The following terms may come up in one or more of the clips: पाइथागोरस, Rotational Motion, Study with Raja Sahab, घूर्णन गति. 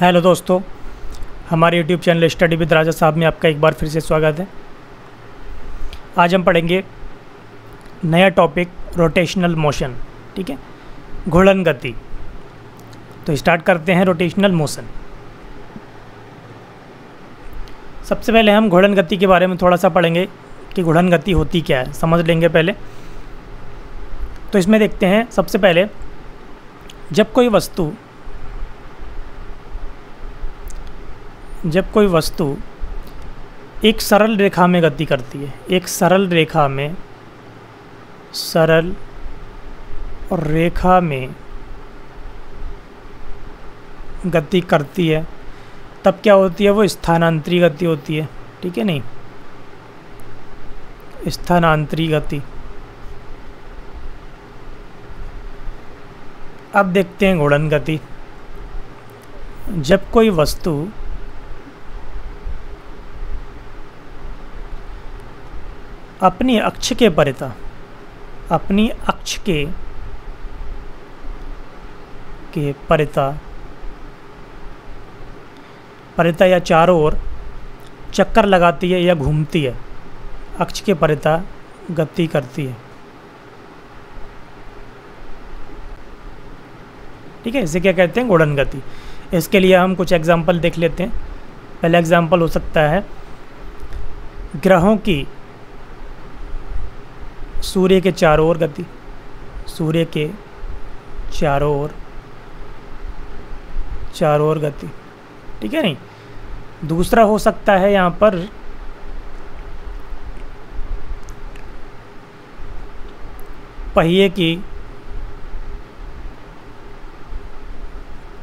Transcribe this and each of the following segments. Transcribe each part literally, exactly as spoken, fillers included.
Hello दोस्तों, हमारे YouTube channel study with Raja Sahab में आपका एक बार फिर से स्वागत है। आज हम पढ़ेंगे नया टॉपिक रोटेशनल मोशन। ठीक है, घूर्णन गति। तो स्टार्ट करते हैं रोटेशनल मोशन। सबसे पहले हम घूर्णन गति के बारे में थोड़ा सा पढ़ेंगे कि घूर्णन गति होती क्या है, समझ लेंगे पहले। तो इसमें देखते हैं सबसे पहले, जब कोई वस्तु जब कोई वस्तु एक सरल रेखा में गति करती है, एक सरल रेखा में सरल और रेखा में गति करती है, तब क्या होती है? वो स्थानांतरी गति होती है। ठीक है, नहीं, स्थानांतरी गति। अब देखते हैं घूर्णन गति। जब कोई वस्तु अपनी अक्ष के परितः अपनी अक्ष के के परितः परितः या चारों ओर चक्कर लगाती है या घूमती है, अक्ष के परितः गति करती है। ठीक है, इसे क्या कहते हैं? घूर्णन गति। इसके लिए हम कुछ एग्जाम्पल देख लेते हैं। पहला एग्जाम्पल हो सकता है, ग्रहों की सूर्य के चारों ओर गति, सूर्य के चारों ओर चारों ओर गति। ठीक है, नहीं। दूसरा हो सकता है यहाँ पर पहिए की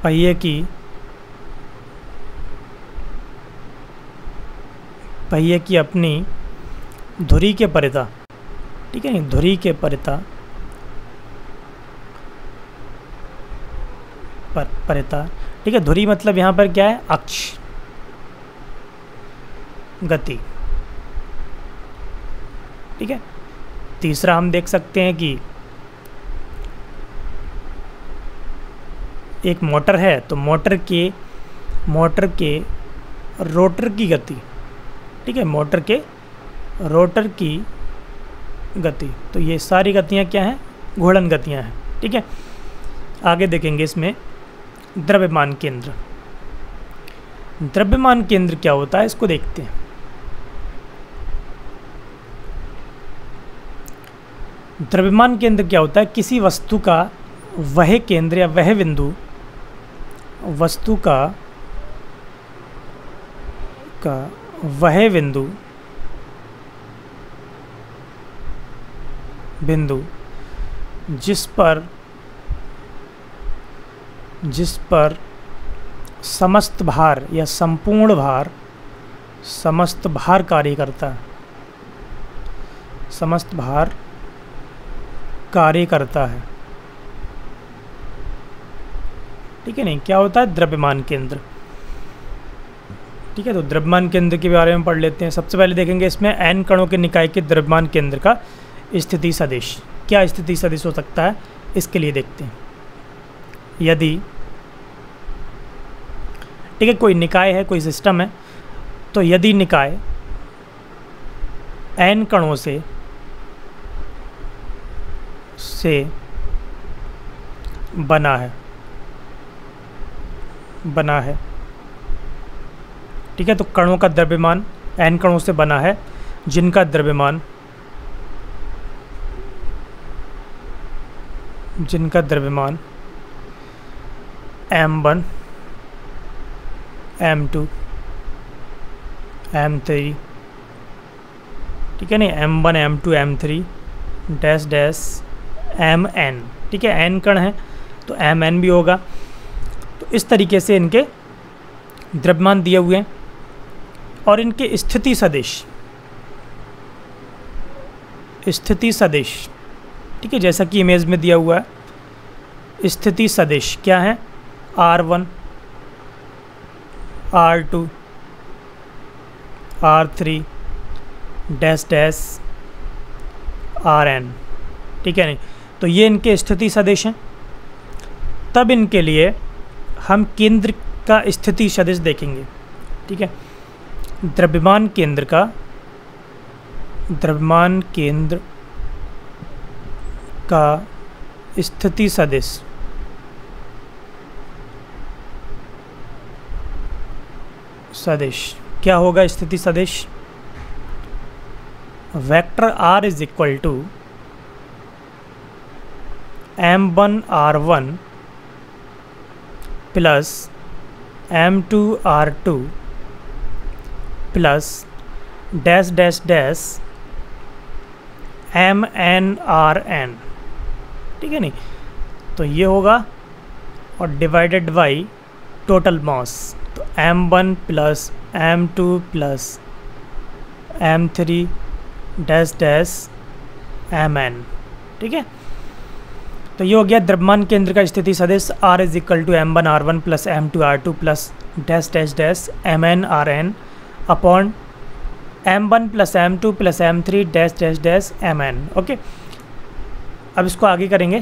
पहिए की पहिए की अपनी धुरी के परितः। ठीक है, नहीं, धुरी के परितः पर परितः ठीक है, धुरी मतलब यहाँ पर क्या है? अक्ष गति। ठीक है। तीसरा हम देख सकते हैं कि एक मोटर है, तो मोटर के मोटर के रोटर की गति। ठीक है, मोटर के रोटर की गति। तो ये सारी गतियाँ क्या हैं? घूर्णन गतियाँ हैं। ठीक है, आगे देखेंगे इसमें द्रव्यमान केंद्र। द्रव्यमान केंद्र क्या होता है, इसको देखते हैं। द्रव्यमान केंद्र क्या होता है? किसी वस्तु का वह केंद्र या वह बिंदु, वस्तु का का वह बिंदु बिंदु जिस पर जिस पर समस्त भार या संपूर्ण भार समस्त भार कार्य करता है समस्त भार कार्य करता है। ठीक है, नहीं, क्या होता है? द्रव्यमान केंद्र। ठीक है, तो द्रव्यमान केंद्र के बारे में पढ़ लेते हैं। सबसे पहले देखेंगे इसमें एन कणों के निकाय के द्रव्यमान केंद्र का स्थिति सदिश। क्या स्थिति सदिश हो सकता है, इसके लिए देखते हैं। यदि ठीक है, कोई निकाय है, कोई सिस्टम है, तो यदि निकाय एन कणों से से बना है बना है ठीक है, तो कणों का द्रव्यमान एन कणों से बना है, जिनका द्रव्यमान जिनका द्रव्यमान M one, M two, M three, ठीक है, नहीं, M one, M two, M three dash dash M N. ठीक है, एन कण है तो एम एन भी होगा। तो इस तरीके से इनके द्रव्यमान दिए हुए हैं और इनके स्थिति सदिश स्थिति सदिश ठीक है, जैसा कि इमेज में दिया हुआ है, स्थिति सदिश क्या है? R one, R two, R three dash dash R N. ठीक है, नहीं, तो ये इनके स्थिति सदिश हैं। तब इनके लिए हम केंद्र का स्थिति सदिश देखेंगे। ठीक है, द्रव्यमान केंद्र का द्रव्यमान केंद्र का स्थिति सदिश सदिश क्या होगा? स्थिति सदिश vector R is equal to M one R one plus M two R two plus dash dash dash M N R N. ठीक है, नहीं तो ये होगा और डिवाइडेड बाई टोटल मास, तो M one plus M two plus M three dash dash M N. ठीक है, तो ये हो गया द्रव्यमान केंद्र का स्थिति सदिश r is equal to M one R one plus M two R two plus dash dash dash M N R N upon M one plus M two plus M three dash dash dash M N. Okay, अब इसको आगे करेंगे।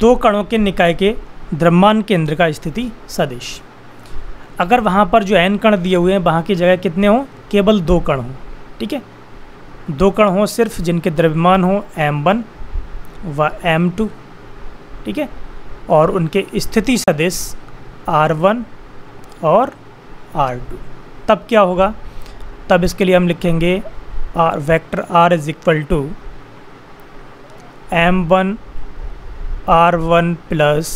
दो कणों के निकाय के द्रव्यमान केंद्र का स्थिति सदिश, अगर वहाँ पर जो एन कण दिए हुए हैं वहाँ की जगह कितने हों? केवल दो कण हों। ठीक है, दो कण हों सिर्फ जिनके द्रव्यमान हों एम वन व एम टू। ठीक है, और उनके स्थिति सदिश आर वन और आर टू। तब क्या होगा? तब इसके लिए हम लिखेंगे R vector R is equal to M one R one plus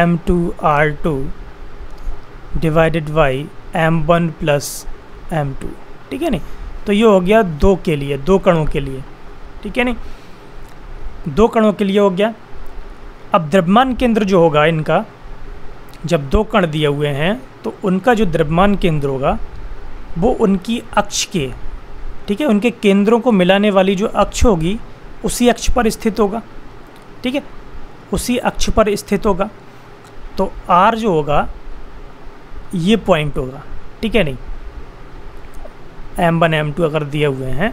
M two R two divided by M one plus M two. ठीक है नहीं, तो ये हो गया दो के लिए, दो कणों के लिए। ठीक है नहीं, दो कणों के लिए हो गया। अब द्रव्यमान केंद्र जो होगा इनका, जब दो कण दिए हुए हैं तो उनका जो द्रव्यमान केंद्र होगा वो उनकी अक्ष के, ठीक है, उनके केंद्रों को मिलाने वाली जो अक्ष होगी उसी अक्ष पर स्थित होगा। ठीक है, उसी अक्ष पर स्थित होगा। तो आर जो होगा ये पॉइंट होगा। ठीक है नहीं, एम वन एम टू अगर दिए हुए हैं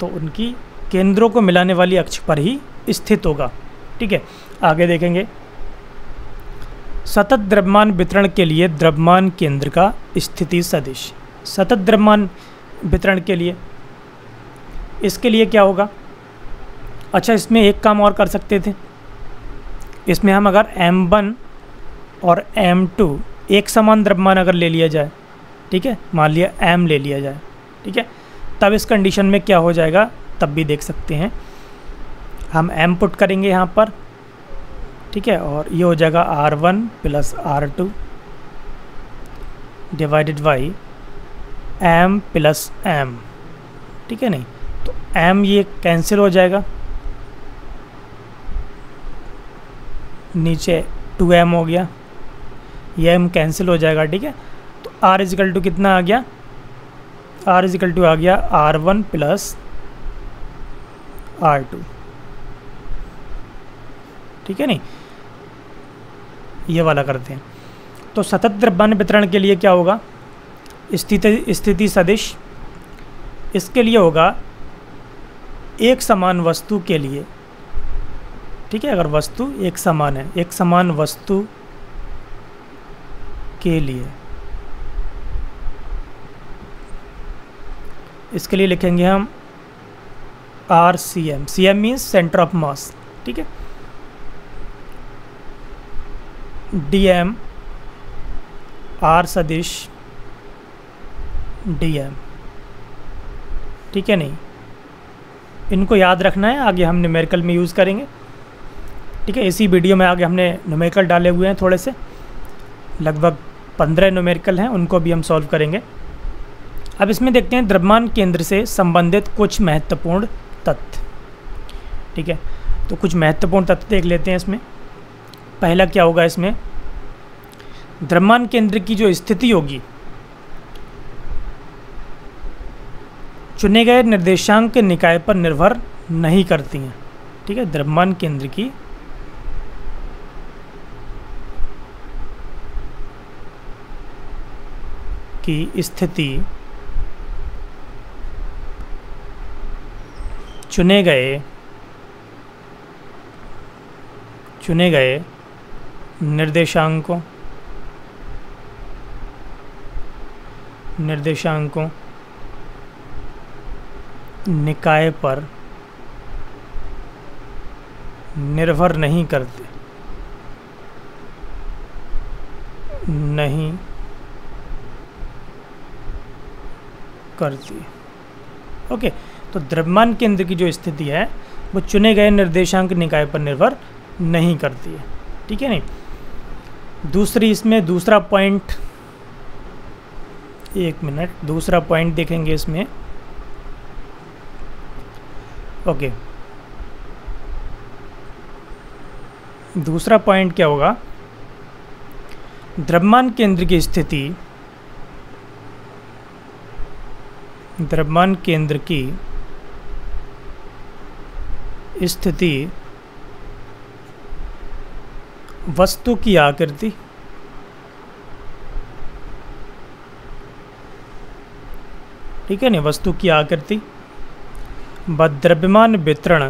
तो उनकी केंद्रों को मिलाने वाली अक्ष पर ही स्थित होगा। ठीक है, आगे देखेंगे। सतत द्रव्यमान वितरण के लिए द्रव्यमान केंद्र का स्थिति सदिश, सतत द्रव्यमान वितरण के लिए इसके लिए क्या होगा? अच्छा, इसमें एक काम और कर सकते थे, इसमें हम अगर एम वन और एम टू एक समान द्रव्यमान अगर ले लिया जाए, ठीक है, मान लिया m ले लिया जाए, ठीक है, तब इस कंडीशन में क्या हो जाएगा तब भी देख सकते हैं। हम m पुट करेंगे यहाँ पर, ठीक है, और ये हो जाएगा R one plus R two divided by M plus M. ठीक है नहीं, तो m ये कैंसिल हो जाएगा, नीचे टू एम हो गया, ये m कैंसिल हो जाएगा। ठीक है, आर इजिकल टू कितना आ गया? आर इजिकल टू आ गया R one plus R two. ठीक है नहीं, ये वाला करते हैं। तो सतत द्रव्यमान वितरण के लिए क्या होगा स्थिति स्थिति सदिश? इसके लिए होगा एक समान वस्तु के लिए। ठीक है, अगर वस्तु एक समान है, एक समान वस्तु के लिए इसके लिए लिखेंगे हम R C M, C M means centre of mass. ठीक है, डी एम आर सदिश डी एम। ठीक है नहीं, इनको याद रखना है, आगे हम न्यूमेरिकल में यूज़ करेंगे। ठीक है, इसी वीडियो में आगे हमने न्यूमेरिकल डाले हुए हैं, थोड़े से लगभग पंद्रह न्यूमेरिकल हैं, उनको भी हम सॉल्व करेंगे। अब इसमें देखते हैं द्रव्यमान केंद्र से संबंधित कुछ महत्वपूर्ण तथ्य। ठीक है, तो कुछ महत्वपूर्ण तथ्य देख लेते हैं इसमें। पहला क्या होगा इसमें? द्रव्यमान केंद्र की जो स्थिति होगी चुने गए निर्देशांक के निकाय पर निर्भर नहीं करती हैं। ठीक है, द्रव्यमान केंद्र की की स्थिति चुने गए चुने गए निर्देशांकों निर्देशांकों निकाय पर निर्भर नहीं करते नहीं करती ओके। तो द्रव्यमान केंद्र की जो स्थिति है वो चुने गए निर्देशांक निकाय पर निर्भर नहीं करती है, ठीक है नहीं। दूसरी इसमें दूसरा पॉइंट एक मिनट दूसरा पॉइंट देखेंगे इसमें ओके। दूसरा पॉइंट क्या होगा, द्रव्यमान केंद्र की स्थिति द्रव्यमान केंद्र की स्थिति वस्तु की आकृति ठीक है ना वस्तु की आकृति व द्रव्यमान वितरण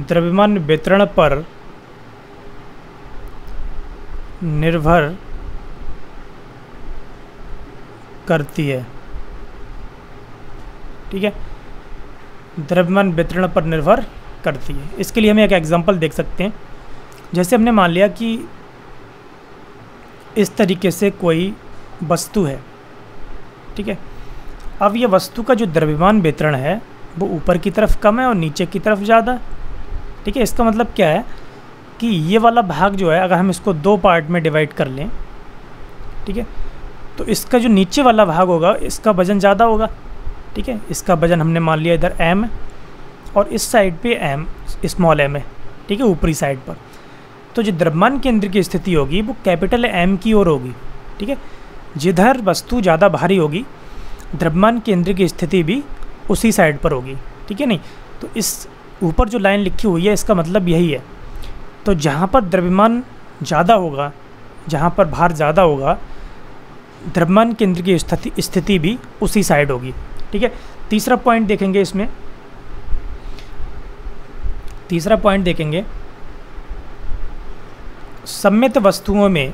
द्रव्यमान वितरण पर निर्भर करती है, ठीक है द्रव्यमान वितरण पर निर्भर करती है। इसके लिए हम एक एग्जांपल देख सकते हैं। जैसे हमने मान लिया कि इस तरीके से कोई वस्तु है, ठीक है। अब ये वस्तु का जो द्रव्यमान वितरण है वो ऊपर की तरफ कम है और नीचे की तरफ ज़्यादा, ठीक है। इसका मतलब क्या है कि ये वाला भाग जो है अगर हम इसको दो पार्ट में डिवाइड कर लें, ठीक है, तो इसका जो नीचे वाला भाग होगा इसका वजन ज़्यादा होगा, ठीक है। इसका वजन हमने मान लिया इधर m है और इस साइड पे m स्मॉल m है, ठीक है ऊपरी साइड पर। तो जो द्रव्यमान केंद्र की स्थिति होगी वो कैपिटल M की ओर होगी, ठीक है। जिधर वस्तु ज़्यादा भारी होगी द्रव्यमान केंद्र की स्थिति भी उसी साइड पर होगी, ठीक है नहीं। तो इस ऊपर जो लाइन लिखी हुई है इसका मतलब यही है। तो जहाँ पर द्रव्यमान ज़्यादा होगा, जहाँ पर भार ज़्यादा होगा, द्रव्यमान केंद्र की स्थिति स्थिति भी उसी साइड होगी, ठीक है। तीसरा पॉइंट देखेंगे इसमें तीसरा पॉइंट देखेंगे सम्मित वस्तुओं में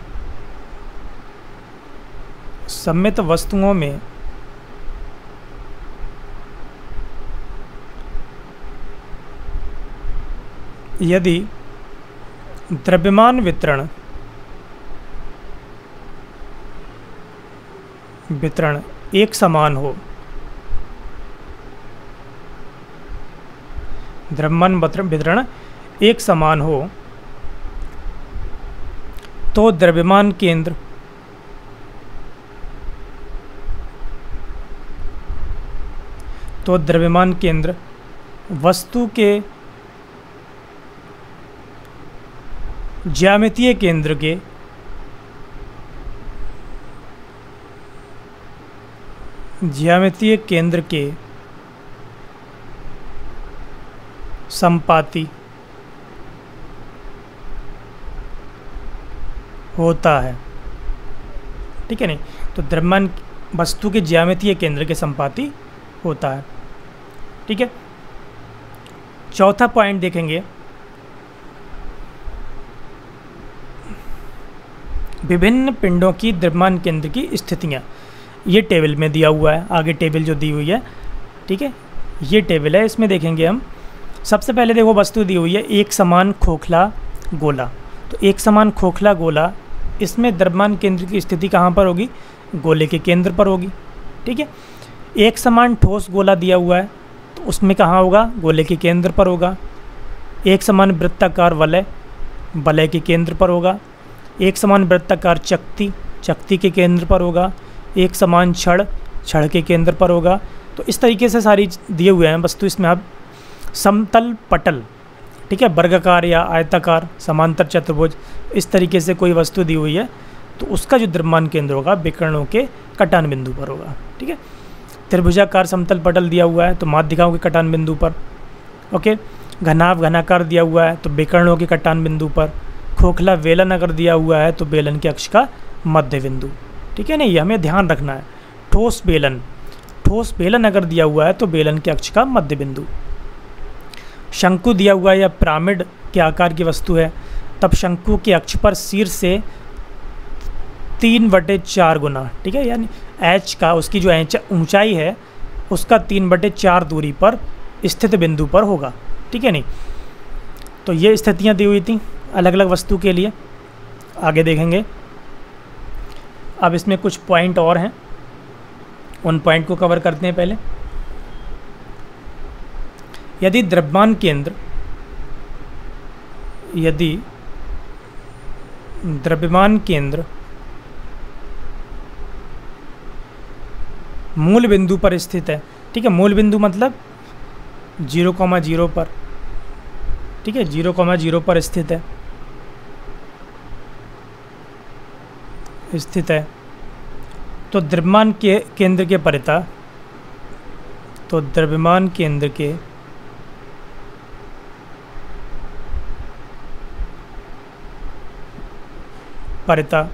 सम्मित वस्तुओं में यदि द्रव्यमान वितरण वितरण एक समान हो द्रव्यमान वितरण एक समान हो तो द्रव्यमान केंद्र तो द्रव्यमान केंद्र वस्तु के ज्यामितीय केंद्र के ज्यामितीय केंद्र के संपाती होता है, ठीक है नहीं। तो द्रव्यमान वस्तु के ज्यामितीय केंद्र के संपाती होता है, ठीक है। चौथा पॉइंट देखेंगे विभिन्न पिंडों की द्रव्यमान केंद्र की स्थितियाँ। ये टेबल में दिया हुआ है, आगे टेबल जो दी हुई है, ठीक है ये टेबल है। इसमें देखेंगे हम सबसे पहले देखो वस्तु दी हुई है एक समान खोखला गोला। तो एक समान खोखला गोला इसमें द्रव्यमान केंद्र की स्थिति कहाँ पर होगी, गोले के केंद्र पर होगी, ठीक है। एक समान ठोस गोला दिया हुआ है तो उसमें कहाँ होगा, गोले के केंद्र पर होगा। एक समान वृत्ताकार वलय वलय के केंद्र पर होगा। एक समान वृत्ताकार चक्ति चक्ति के केंद्र पर होगा। एक समान छड़ छड़ के केंद्र पर होगा। तो इस तरीके से सारी दिए हुए हैं वस्तु। इसमें आप समतल पटल, ठीक है वर्गाकार या आयताकार, समांतर चतुर्भुज, इस तरीके से कोई वस्तु दी हुई है तो उसका जो द्रव्यमान केंद्र होगा विकर्णों के कटान बिंदु पर होगा, ठीक है। त्रिभुजाकार समतल पटल दिया हुआ है तो माध्यिकाओं के कटान बिंदु पर, ओके। घनाभ घनाकार दिया हुआ है तो विकर्णों के कटान बिंदु पर। खोखला वेलन अगर दिया हुआ है तो बेलन के अक्ष का मध्य बिंदु, ठीक है ना, ये हमें ध्यान रखना है। ठोस बेलन ठोस बेलन अगर दिया हुआ है तो बेलन के अक्ष का मध्य बिंदु। शंकु दिया हुआ है या पिरामिड के आकार की वस्तु है, तब शंकु के अक्ष पर शीर्ष से तीन बटे चार गुना, ठीक है, यानी एच का, उसकी जो ऊंचाई है उसका तीन बटे चार दूरी पर स्थित बिंदु पर होगा, ठीक है। नहीं तो ये स्थितियाँ दी हुई थी अलग अलग वस्तु के लिए, आगे देखेंगे। अब इसमें कुछ पॉइंट और हैं, उन पॉइंट को कवर करते हैं। पहले यदि द्रव्यमान केंद्र यदि द्रव्यमान केंद्र मूल बिंदु पर स्थित है, ठीक है, मूल बिंदु मतलब जीरो कॉमा जीरो पर, ठीक है, जीरो कॉमा जीरो पर स्थित है स्थित है तो द्रव्यमान के केंद्र के परिता तो द्रव्यमान केंद्र के परिता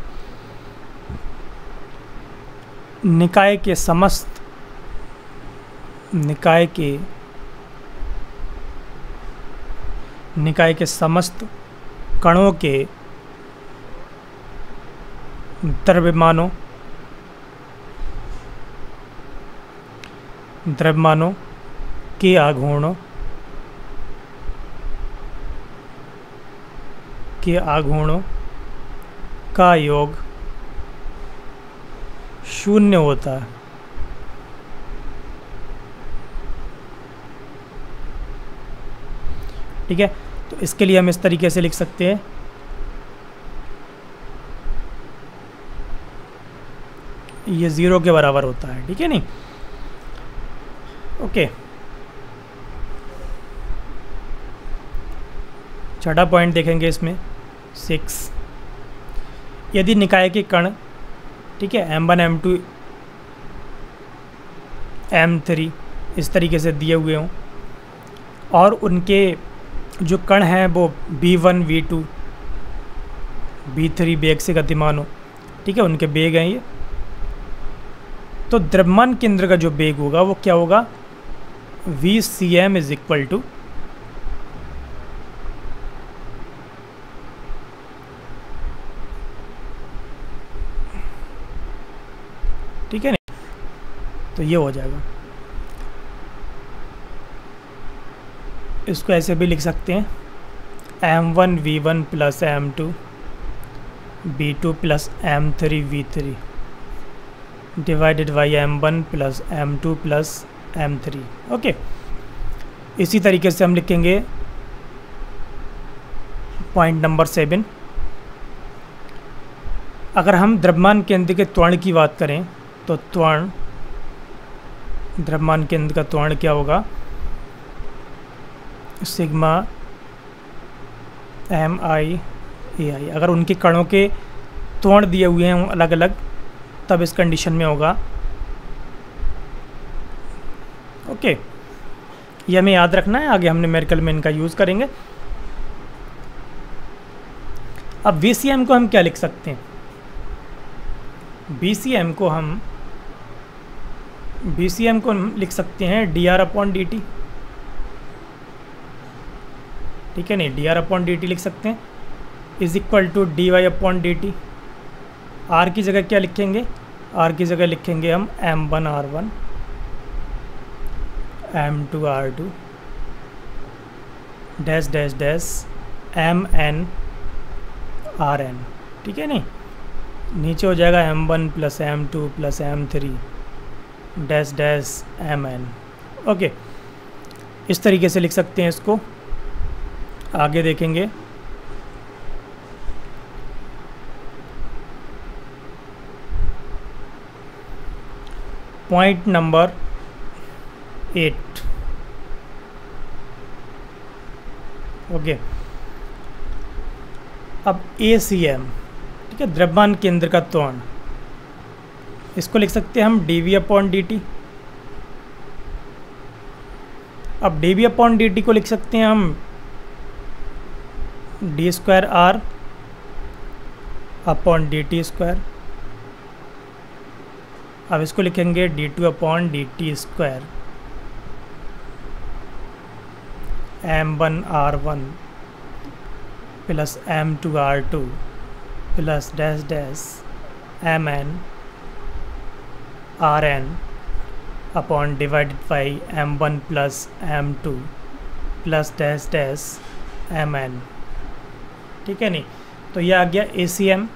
निकाय के समस्त निकाय के निकाय के समस्त कणों के द्रव्यमानों द्रव्यमानों के आघूर्णों के आघूर्णों का योग शून्य होता है, ठीक है। तो इसके लिए हम इस तरीके से लिख सकते हैं, ये ज़ीरो के बराबर होता है, ठीक है। नहीं ओके, छठा पॉइंट देखेंगे इसमें, सिक्स। यदि निकाय के कण, ठीक है, M one M two M three इस तरीके से दिए हुए हों और उनके जो कण हैं वो V one V two V three वेग से गतिमान हो, ठीक है, उनके वेग हैं ये, तो द्रव्यमान केंद्र का जो वेग होगा वो क्या होगा, V C M is equal to ठीक है ना, तो ये हो जाएगा। इसको ऐसे भी लिख सकते हैं, M one V one plus M two V two plus M three V three divided by M one plus M two plus M three, okay. इसी तरीके से हम लिखेंगे पॉइंट नंबर सेवन। अगर हम द्रव्यमान केंद्र के त्वरण की बात करें तो त्वरण, द्रव्यमान केंद्र का त्वरण क्या होगा, सिग्मा एम आई ए आई। अगर उनके कणों के त्वरण दिए हुए हैं अलग अलग, तब इस कंडीशन में होगा, ओके। ये हमें याद रखना है, आगे हमने न्यूमेरिकल में इनका यूज़ करेंगे। अब वी सी एम को हम क्या लिख सकते हैं, बी सी एम को हम बी सी एम को हम लिख सकते हैं D R upon D T, ठीक है। नहीं D R upon D T लिख सकते हैं is equal to D Y upon D T. R की जगह क्या लिखेंगे, आर की जगह लिखेंगे हम M one R one M two R two dash dash dash M N R N, ठीक है। नहीं नीचे हो जाएगा M one plus M two plus M three dash dash M N, okay. इस तरीके से लिख सकते हैं इसको, आगे देखेंगे। Point number eight, okay. अब ए सी एम, ठीक है, द्रव्यमान केंद्र का त्वरण, इसको लिख सकते हैं हम D V upon D T. अब D V upon D T को लिख सकते हैं हम D square R upon D T square. अब इसको लिखेंगे D two upon D T square M one R one plus M two R two plus dash dash M N R N upon divided by M one plus M two plus dash dash M N. ठीक है नहीं, तो यह आ गया ए C M.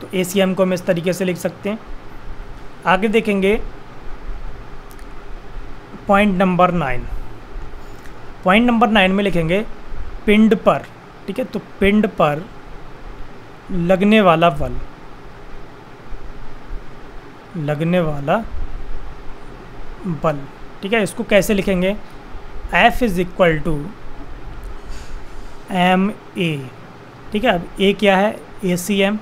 तो ए C M को हम इस तरीके से लिख सकते हैं। आगे देखेंगे point number nine. Point number nine में लिखेंगे पिंड पर। ठीक है, तो पिंड पर लगने वाला बल, लगने वाला बल। ठीक है, इसको कैसे लिखेंगे? F is equal to M A. ठीक है, अब ए क्या है? A C M.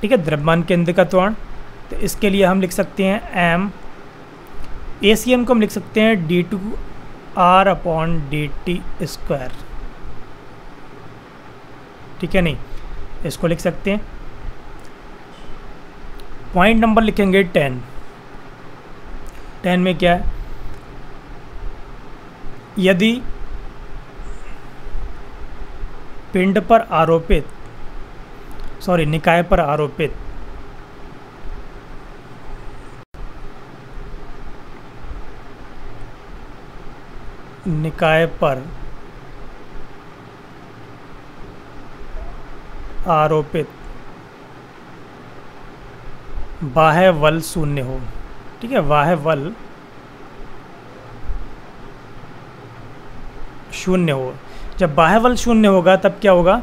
ठीक है, द्रव्यमान केंद्र का त्वरण। तो इसके लिए हम लिख सकते हैं एम, ए सी एम को हम लिख सकते हैं D two R upon D T square. ठीक है नहीं, इसको लिख सकते हैं। पॉइंट नंबर लिखेंगे टेन। टेन में क्या है? यदि पिंड पर आरोपित सॉरी निकाय पर आरोपित निकाय पर आरोपित बाह्य बल शून्य हो। ठीक है, बाह्य बल शून्य हो। जब बाह्य बल शून्य होगा तब क्या होगा?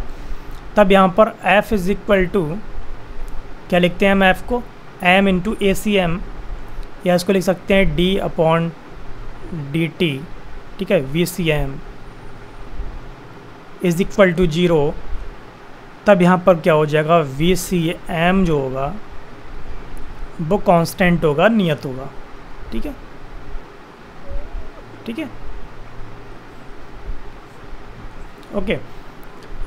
तब यहाँ पर F इज इक्वल टू क्या लिखते हैं हम F को? M into A C M, या इसको लिख सकते हैं D अपॉन डी टी। ठीक है, V C M is equal to zero. तब यहाँ पर क्या हो जाएगा? वी सी एम जो होगा वो कांस्टेंट होगा, नियत होगा। ठीक है, ठीक है, ओके।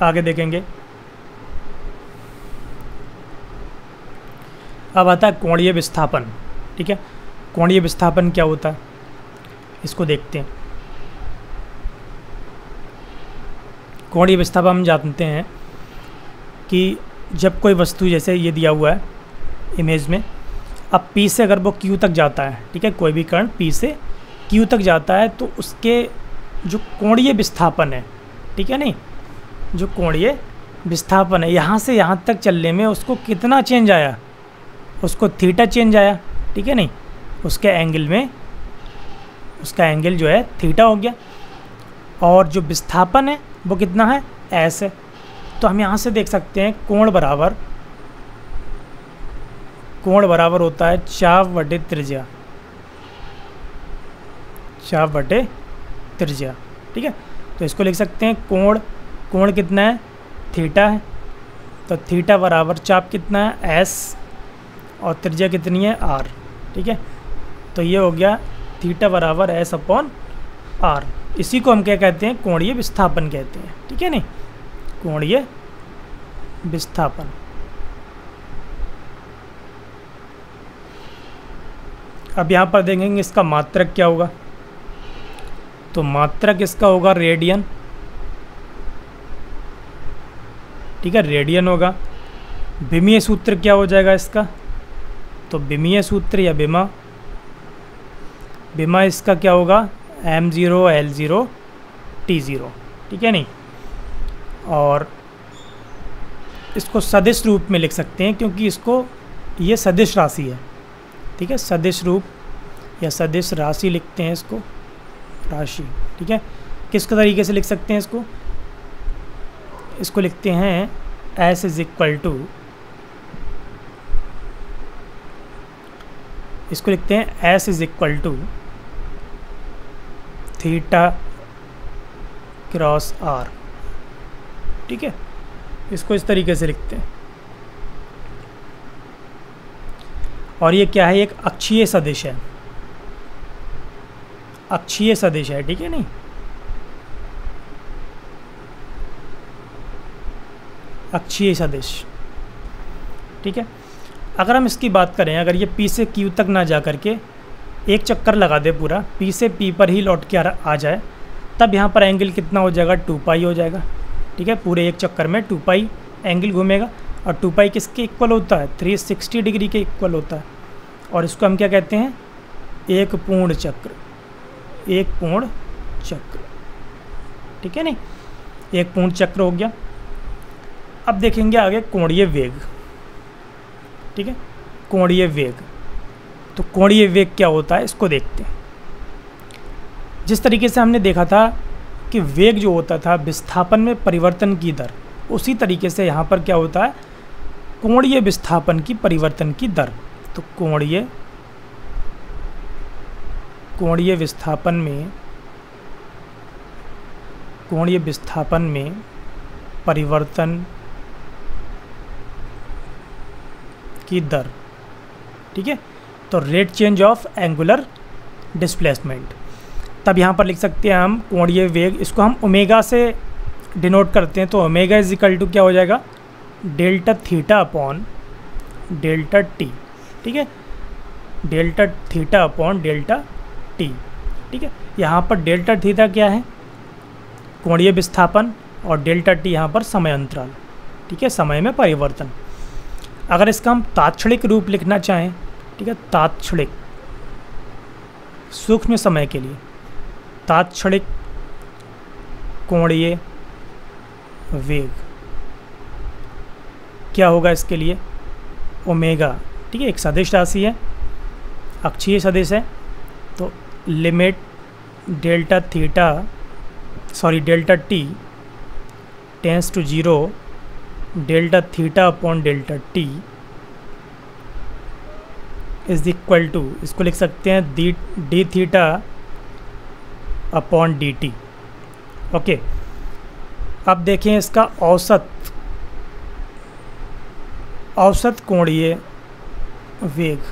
आगे देखेंगे, अब आता है कोणीय विस्थापन। ठीक है, कोणीय विस्थापन क्या होता है इसको देखते हैं। कोणीय विस्थापन हम जानते हैं कि जब कोई वस्तु, जैसे ये दिया हुआ है इमेज में, अब P से अगर वो Q तक जाता है, ठीक है, कोई भी कण P से Q तक जाता है, तो उसके जो कोणीय विस्थापन है, ठीक है नहीं, जो कोणीय विस्थापन है यहाँ से यहाँ तक चलने में उसको कितना चेंज आया? उसको थीटा चेंज आया। ठीक है नहीं, उसके एंगल में उसका एंगल जो है थीटा हो गया, और जो विस्थापन है वो कितना है? एस है। तो हम यहाँ से देख सकते हैं कोण बराबर कोण बराबर होता है चाप बटे त्रिज्या, चाप बटे त्रिज्या। ठीक है, तो इसको लिख सकते हैं कोण, कोण कितना है? थीटा है। तो थीटा बराबर चाप कितना है? एस, और त्रिज्या कितनी है? आर। ठीक है, तो ये हो गया थीटा बराबर एस अपॉन आर। इसी को हम क्या कहते हैं? कोणीय विस्थापन कहते हैं। ठीक है नहीं, कोणीय विस्थापन। अब यहाँ पर देखेंगे इसका मात्रक क्या होगा। तो मात्रक इसका होगा रेडियन। ठीक है, रेडियन होगा। विमीय सूत्र क्या हो जाएगा इसका? तो विमीय सूत्र या विमा, विमा इसका क्या होगा? M zero L zero T zero. ठीक है नहीं, और इसको सदिश रूप में लिख सकते हैं क्योंकि इसको ये सदिश राशि है। ठीक है, सदिश रूप या सदिश राशि लिखते हैं इसको, राशि। ठीक है, किस तरीके से लिख सकते हैं इसको? इसको लिखते हैं S इज इक्वल टू, इसको लिखते हैं S is equal to theta cross R। ठीक है, इसको इस तरीके से लिखते हैं। और ये क्या है? एक अक्षीय सदिश है, अक्षीय सदिश है। ठीक है नहीं, अक्षीय सदिश। ठीक है, अगर हम इसकी बात करें, अगर ये P से Q तक ना जा करके एक चक्कर लगा दे पूरा, P से P पर ही लौट के आ जाए, तब यहाँ पर एंगल कितना हो जाएगा, टू पाई हो जाएगा। ठीक है, पूरे एक चक्कर में टू पाई एंगल घूमेगा और टू पाई किसके इक्वल होता है, थ्री सिक्सटी डिग्री के इक्वल होता है। और इसको हम क्या कहते हैं, एक पूर्ण चक्र, एक पूर्ण चक्र। ठीक है नहीं, एक पूर्ण चक्र हो गया। अब देखेंगे आगे कोणीय वेग। ठीक है, कोणीय वेग, तो कोणीय वेग क्या होता है इसको देखते हैं। जिस तरीके से हमने देखा था कि वेग जो होता था विस्थापन में परिवर्तन की दर, उसी तरीके से यहाँ पर क्या होता है, कोणीय विस्थापन की परिवर्तन की दर। तो कोणीय कोणीय विस्थापन में कोणीय विस्थापन में परिवर्तन की दर। ठीक है, तो rate change of angular displacement. तब यहाँ पर लिख सकते हैं हम कोणीय वेग, इसको हम ओमेगा से डिनोट करते हैं। तो ओमेगा इज इक्वल टू क्या हो जाएगा, delta theta upon delta T. ठीक है, delta theta upon delta T. ठीक है, यहाँ पर डेल्टा थीटा क्या है, कोणीय विस्थापन, और डेल्टा टी यहाँ पर समय अंतराल। ठीक है, समय में परिवर्तन। अगर इसका हम तात्क्षणिक रूप लिखना चाहें, ठीक है, तात्क्षणिक सूक्ष्म समय के लिए, तात्क्षणिक कोणीय वेग क्या होगा, इसके लिए ओमेगा, ठीक है, एक सदिश राशि है, अक्षीय सदिश है, तो limit delta theta sorry delta T tends to zero delta theta upon delta T is equal to, इसको लिख सकते हैं D D theta upon D T. Okay, अब देखें इसका औसत, औसत कोणीय वेग,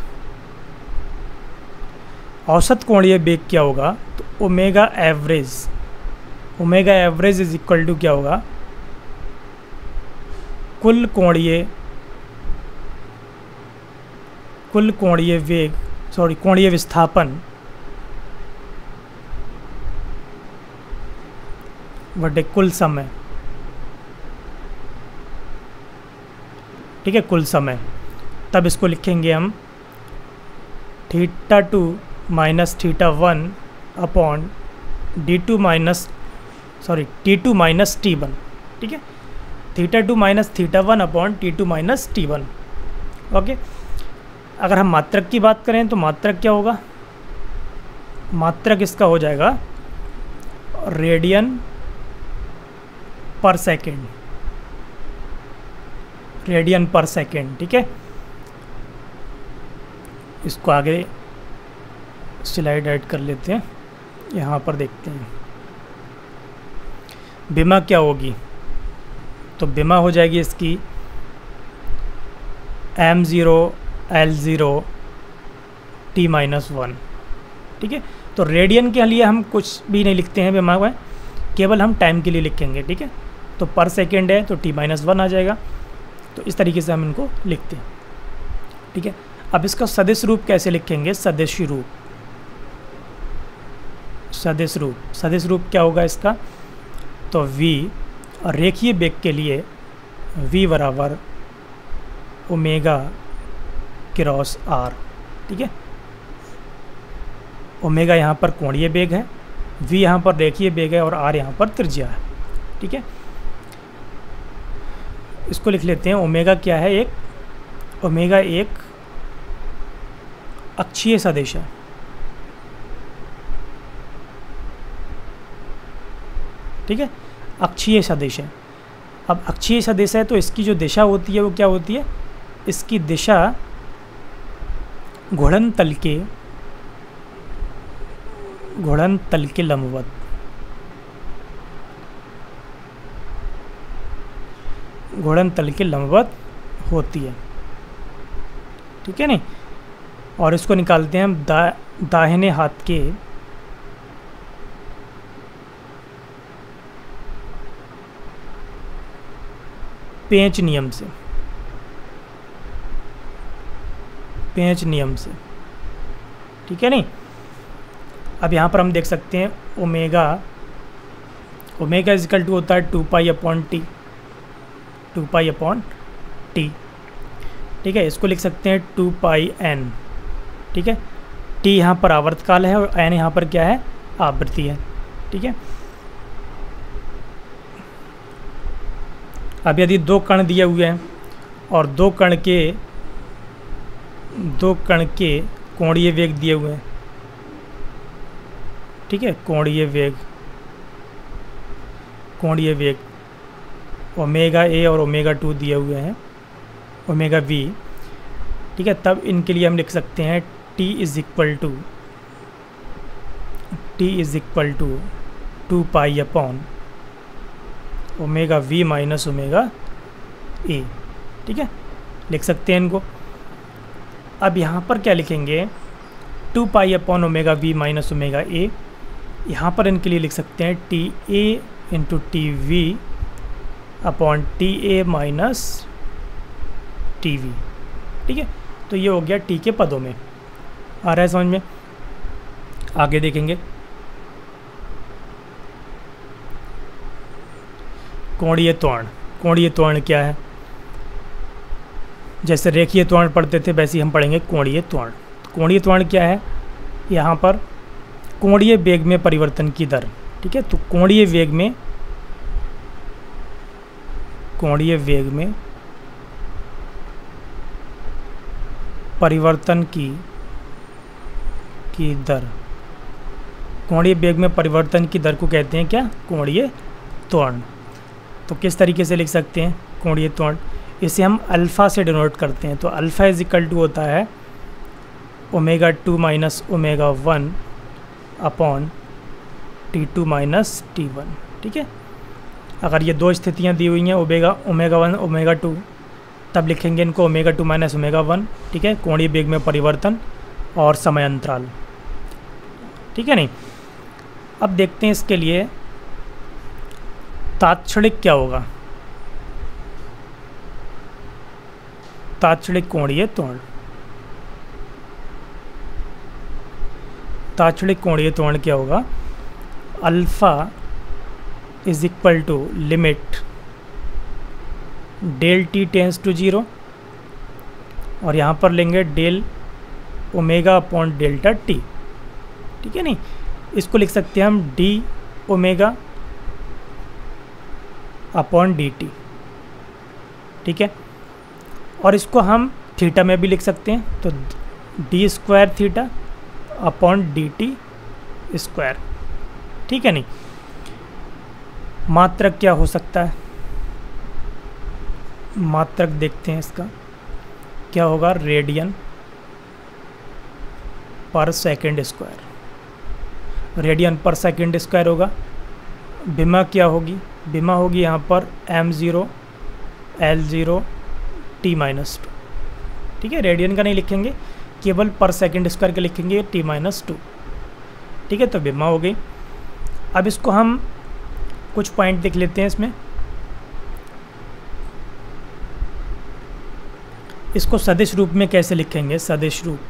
औसत कोणीय वेग क्या होगा, तो omega average, omega average is equal to क्या होगा, कुल कोणीय कुल कोणीय वेग सॉरी कोणीय विस्थापन बटे कुल समय। ठीक है, कुल समय। तब इसको लिखेंगे हम theta two minus theta one upon D two minus sorry T two minus T one. ठीक है, theta two minus theta one upon T two minus T one. Okay, अगर हम मात्रक की बात करें तो मात्रक क्या होगा, मात्रक इसका हो जाएगा रेडियन पर सेकेंड, रेडियन पर सेकेंड। ठीक है, इसको आगे स्लाइड ऐड कर लेते हैं, यहाँ पर देखते हैं बीमा क्या होगी, तो बीमा हो जाएगी इसकी M zero L zero T minus one. ठीक है, तो रेडियन के लिए हम कुछ भी नहीं लिखते हैं बीमा में, केवल हम टाइम के लिए लिखेंगे। ठीक है, तो पर सेकेंड है तो टी माइनस वन आ जाएगा। तो इस तरीके से हम इनको लिखते हैं। ठीक है, अब इसका सदिश रूप कैसे लिखेंगे, सदिश रूप, सदिश रूप सदिश रूप क्या होगा इसका, तो v और रेखीय वेग के लिए v बराबर ओमेगा क्रॉस r। ठीक है, ओमेगा यहाँ पर कोणीय वेग है, v यहाँ पर रेखीय वेग है और r यहाँ पर त्रिज्या है। ठीक है, इसको लिख लेते हैं ओमेगा क्या है, एक ओमेगा एक अक्षीय सदिश है। ठीक है, अक्षीय सदिश है। अब अक्षीय सदिश है तो इसकी जो दिशा होती है वो क्या होती है, इसकी दिशा घूर्णन तल के घूर्णन तल के लंबवत, घूर्णन तल के लंबवत होती है। ठीक है नहीं, और इसको निकालते हैं हम दा, दाहिने हाथ के पेंच नियम से, पेंच नियम से। ठीक है नहीं, अब यहाँ पर हम देख सकते हैं ओमेगा ओमेगा इजकल टू होता है two pi upon T, two pi upon T, ठीक है। इसको लिख सकते हैं टू पाई एन, ठीक है। टी यहाँ पर आवर्तकाल है और एन यहाँ पर क्या है, आवृत्ति है, ठीक है। अब यदि दो कण दिए हुए हैं और दो कण के दो कण के कोणीय वेग दिए हुए हैं, ठीक है, कोणीय वेग कोणीय वेग ओमेगा ए और ओमेगा टू दिए हुए हैं, ओमेगा वी, ठीक है। तब इनके लिए हम लिख सकते हैं T is equal to T is equal to two pi upon omega V minus omega A, ठीक है, लिख सकते हैं इनको। अब यहाँ पर क्या लिखेंगे, two pi upon omega V minus omega A, यहाँ पर इनके लिए लिख सकते हैं T A into T V upon T A minus T V, ठीक है। तो ये हो गया टी के पदों में, आ रहा है समझ में। आगे देखेंगे कोणीय त्वरण। कोणीय त्वरण क्या है, जैसे रेखीय त्वरण पढ़ते थे वैसे हम पढ़ेंगे कोणीय त्वरण। कोणीय त्वरण क्या है, यहाँ पर कोणीय वेग में परिवर्तन की दर, ठीक है। तो कोणीय वेग में कोणीय वेग में परिवर्तन की की दर, कोणीय वेग में परिवर्तन की दर को कहते हैं क्या, कोणीय त्वरण। तो किस तरीके से लिख सकते हैं कोणीय त्वरण, इसे हम अल्फ़ा से डिनोट करते हैं। तो अल्फ़ा इज इक्वल टू होता है omega two minus omega one upon T two minus T one, ठीक है। अगर ये दो स्थितियाँ दी हुई हैं, omega omega one omega two, तब लिखेंगे इनको omega two minus omega one, ठीक है, कोणीय वेग में परिवर्तन और समय अंतराल, ठीक है। नहीं, अब देखते हैं इसके लिए तात्क्षणिक क्या होगा, तात्क्षणिक कोणीय त्वरण। तात्क्षणिक कोणीय त्वरण क्या होगा, alpha is equal to limit del T tends to zero, और यहाँ पर लेंगे del omega upon delta T, ठीक है। नहीं, इसको लिख सकते हैं हम D omega upon D T, ठीक है। और इसको हम थीटा में भी लिख सकते हैं, तो D square theta upon D T square, ठीक है। नहीं, मात्रक क्या हो सकता है, मात्रक देखते हैं इसका क्या होगा, radian per second square, radian per second square होगा। बीमा क्या होगी, बीमा होगी यहाँ पर M zero L zero T minus two, ठीक है। रेडियन का नहीं लिखेंगे, केवल पर सेकंड स्क्वायर का लिखेंगे टी माइनस टू, ठीक है। तो बीमा हो गई। अब इसको हम कुछ पॉइंट देख लेते हैं इसमें। इसको सदिश रूप में कैसे लिखेंगे, सदिश रूप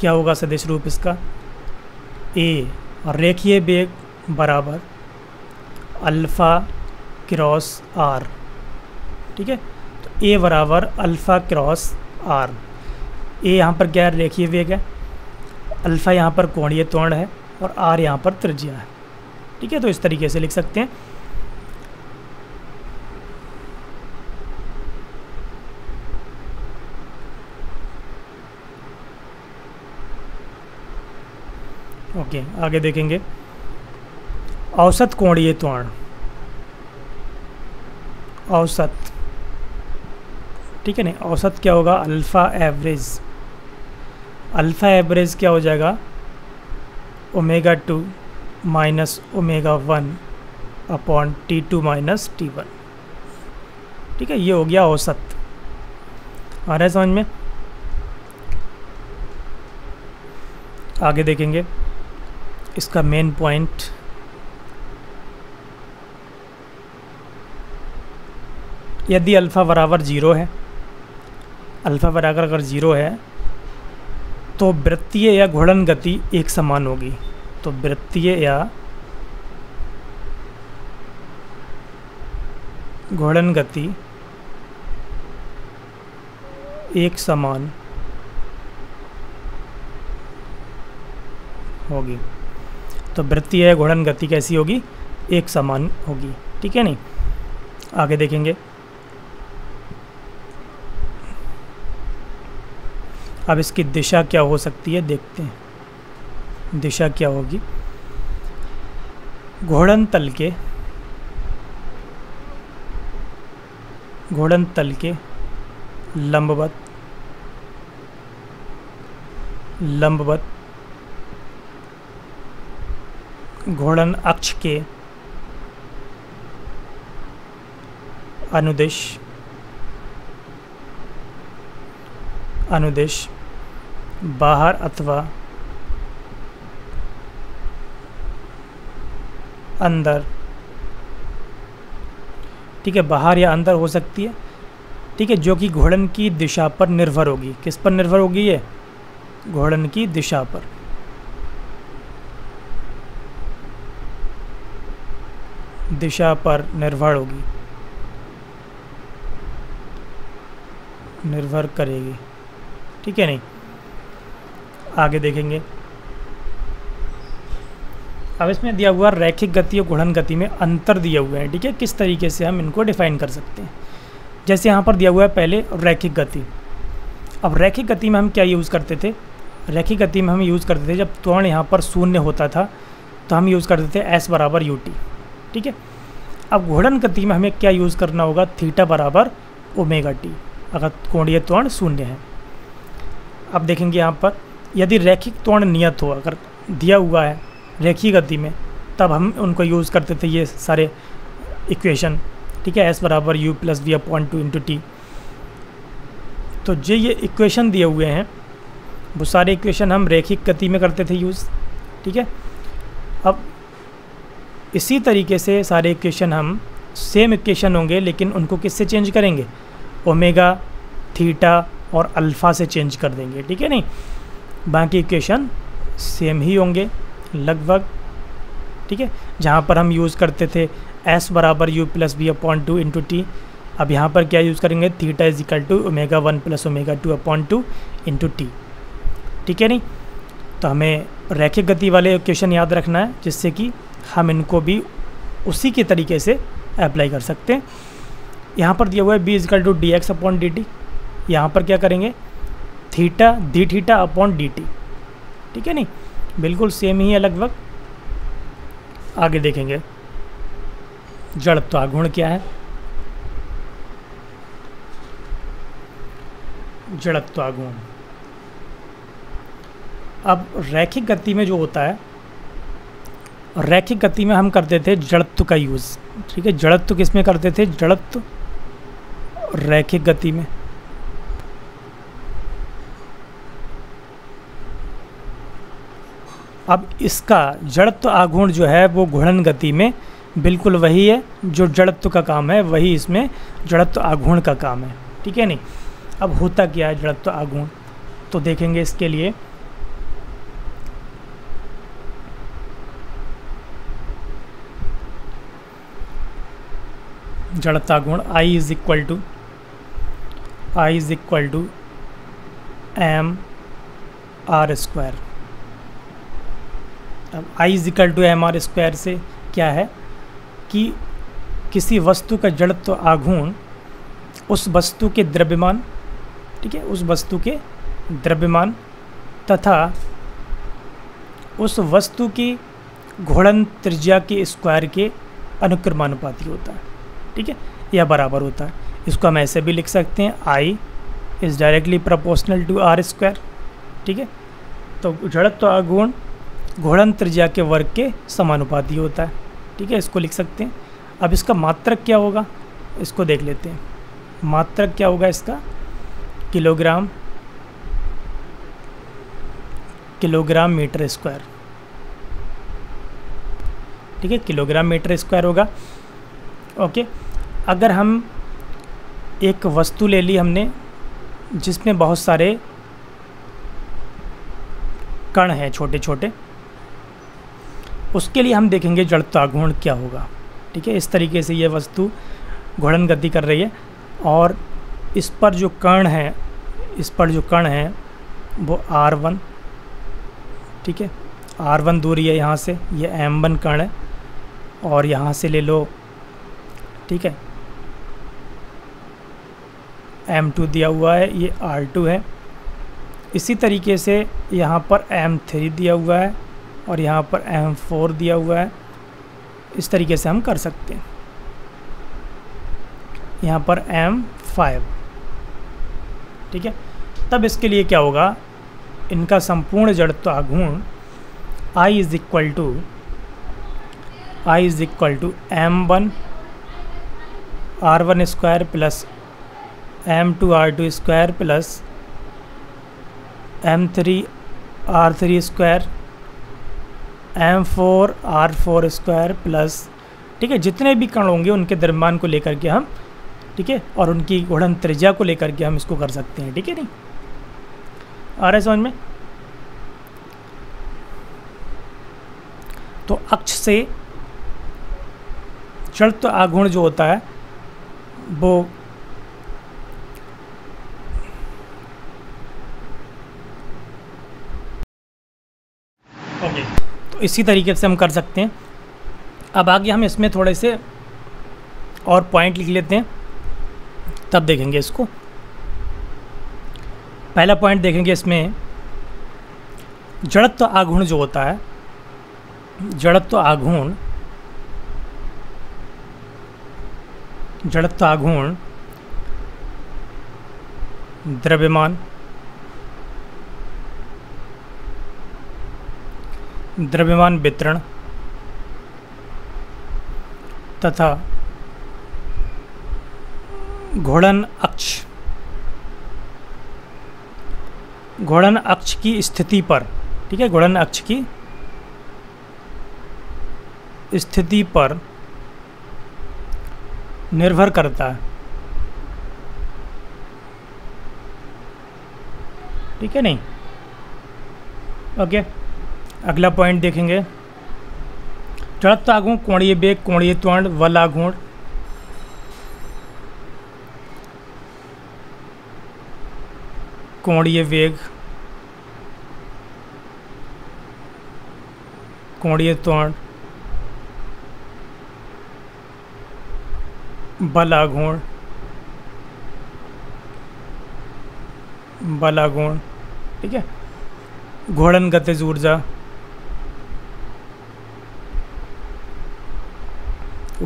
क्या होगा, सदिश रूप इसका ए रेखीय वेग बराबर अल्फ़ा क्रॉस आर, ठीक है। तो ए बराबर अल्फ़ा क्रॉस आर, ए यहाँ पर क्या है, रेखीय वेग है, अल्फ़ा यहाँ पर कोणीय त्वरण है और आर यहाँ पर त्रिज्या है, ठीक है। तो इस तरीके से लिख सकते हैं। ओके, आगे देखेंगे औसत कोणीय त्वरण। औसत, ठीक है, नहीं, औसत क्या होगा, अल्फ़ा एवरेज। अल्फ़ा एवरेज क्या हो जाएगा, omega two minus omega one upon T two minus T one, ठीक है। ये हो गया औसत, आ रहा है समझ में। आगे देखेंगे इसका मेन पॉइंट। यदि अल्फ़ा बराबर ज़ीरो है, अल्फ़ा बराबर अगर ज़ीरो है तो वृत्तीय या घूर्णन गति एक समान होगी। तो वृत्तीय या घूर्णन गति एक समान होगी। तो वृत्तीय घूर्णन गति कैसी होगी? एक समान होगी। ठीक है नहीं, आगे देखेंगे। अब इसकी दिशा क्या हो सकती है देखते हैं। दिशा क्या होगी? घूर्णन तल के घूर्णन तल के लंबवत लंबवत घूर्णन अक्ष के अनुदिश अनुदिश बाहर अथवा अंदर, ठीक है, बाहर या अंदर हो सकती है, ठीक है, जो कि घूर्णन की दिशा पर निर्भर होगी। किस पर निर्भर होगी ये? घूर्णन की दिशा पर। दिशा पर निर्भर होगी, निर्भर करेगी। ठीक है नहीं, आगे देखेंगे। अब इसमें दिया हुआ रैखिक गति और घूर्णन गति में अंतर दिया हुआ है। ठीक है, किस तरीके से हम इनको डिफाइन कर सकते हैं। जैसे यहाँ पर दिया हुआ है पहले रैखिक गति। अब रैखिक गति में हम क्या यूज़ करते थे? रैखिक गति में हम यूज़ करते थे, जब त्वरण यहाँ पर शून्य होता था तो हम यूज़ करते थे एस बराबर यू टी। ठीक है, अब घूर्णन गति में हमें क्या यूज़ करना होगा? थीटा बराबर ओमेगा टी, अगर कोणीय त्वरण शून्य है। अब देखेंगे यहाँ पर, यदि रैखिक त्वरण नियत हो, अगर दिया हुआ है रैखिक गति में, तब हम उनको यूज़ करते थे ये सारे इक्वेशन। ठीक है, s बराबर U plus V upon two into T. तो जो ये इक्वेशन दिए हुए हैं, वो सारे इक्वेशन हम रैखिक गति में करते थे यूज़। ठीक है, अब इसी तरीके से सारे इक्वेशन हम, सेम इक्वेशन होंगे लेकिन उनको किससे चेंज करेंगे? ओमेगा, थीटा और अल्फ़ा से चेंज कर देंगे। ठीक है नहीं, बाकी इक्वेशन सेम ही होंगे लगभग। ठीक है, जहाँ पर हम यूज़ करते थे s बराबर U plus V upon two into T, अब यहाँ पर क्या यूज़ करेंगे? Theta is equal to omega one plus omega two upon two into T. ठीक है नहीं, तो हमें रैखिक गति वाले इक्वेशन याद रखना है, जिससे कि हम इनको भी उसी के तरीके से अप्लाई कर सकते हैं। यहाँ पर दिया हुआ है b is equal to D X upon D T, यहाँ पर क्या करेंगे? Theta D theta upon D T. ठीक है नहीं, बिल्कुल सेम ही है लगभग। आगे देखेंगे जड़त्व आघूर्ण क्या है। जड़त्व आघूर्ण, अब रैखिक गति में जो होता है, रैखिक गति में हम करते थे जड़त्व का यूज़। ठीक है, जड़त्व किस में करते थे? जड़त्व रैखिक गति में। अब इसका जड़त्व आघूर्ण जो है वो घूर्णन गति में बिल्कुल वही है, जो जड़त्व का काम है वही इसमें जड़त्व आघूर्ण का काम है। ठीक है नहीं, अब होता क्या है जड़त्व आघूर्ण, तो देखेंगे। इसके लिए जड़त्व आघूर्ण I is equal to I is equal to M R square. अब I is equal to M R square से क्या है कि किसी वस्तु का जड़त्व आघूर्ण उस वस्तु के द्रव्यमान, ठीक है, उस वस्तु के द्रव्यमान तथा उस वस्तु की घूर्णन त्रिज्या के स्क्वायर के अनुक्रमानुपाती होता है। ठीक है, या बराबर होता है। इसको हम ऐसे भी लिख सकते हैं, I is directly proportional to R square. ठीक है, तो जड़त्व आघूर्ण घूर्णन त्रिज्या के वर्ग के समानुपाती होता है। ठीक है, इसको लिख सकते हैं। अब इसका मात्रक क्या होगा इसको देख लेते हैं। मात्रक क्या होगा इसका? Kilogram kilogram metre square. ठीक है, किलोग्राम मीटर स्क्वायर होगा। Okay okay. अगर हम एक वस्तु ले ली हमने जिसमें बहुत सारे कण हैं, छोटे छोटे, उसके लिए हम देखेंगे जड़ता घूर्ण क्या होगा। ठीक है, इस तरीके से ये वस्तु घूर्णन गति कर रही है और इस पर जो कण है इस पर जो कण है वो आर वन, ठीक है, आर वन दूरी है यहाँ से, ये एम वन कण है और यहाँ से ले लो, ठीक है, एम टू दिया हुआ है, ये आर टू है। इसी तरीके से यहाँ पर एम थ्री दिया हुआ है और यहाँ पर एम फोर दिया हुआ है। इस तरीके से हम कर सकते हैं, यहाँ पर एम फाइव, ठीक है। तब इसके लिए क्या होगा, इनका संपूर्ण जड़ता घूर्ण I is equal to I is equal to M one R one square plus M two R two square plus M three R three square M four R four square plus, ठीक है, जितने भी कण होंगे उनके दरम्यान को लेकर के हम, ठीक है, और उनकी घूर्णन त्रिज्या को लेकर के हम इसको कर सकते हैं। ठीक है, नहीं आ रहा है समझ में? तो अक्ष से जड़त्व आघूर्ण जो होता है वो ओके, तो इसी तरीके से हम कर सकते हैं। अब आगे हम इसमें थोड़े से और पॉइंट लिख लेते हैं, तब देखेंगे इसको। पहला पॉइंट देखेंगे इसमें जड़त्व आघूर्ण जो होता है, जड़त्व आघूर्ण जड़त्व आघूर्ण द्रव्यमान द्रव्यमान वितरण तथा घूर्णन अक्ष घूर्णन अक्ष की स्थिति पर, ठीक है, घूर्णन अक्ष की स्थिति पर निर्भर करता है। ठीक है, नहीं ओके। अगला पॉइंट देखेंगे, जड़त्व आघूर्ण कोणीय वेग कोणीय त्वरण वल आघूर्ण कोणीय वेग कोणीय त्वरण बल आघूर्ण बल आघूर्ण, ठीक है, घूर्णन गतिज ऊर्जा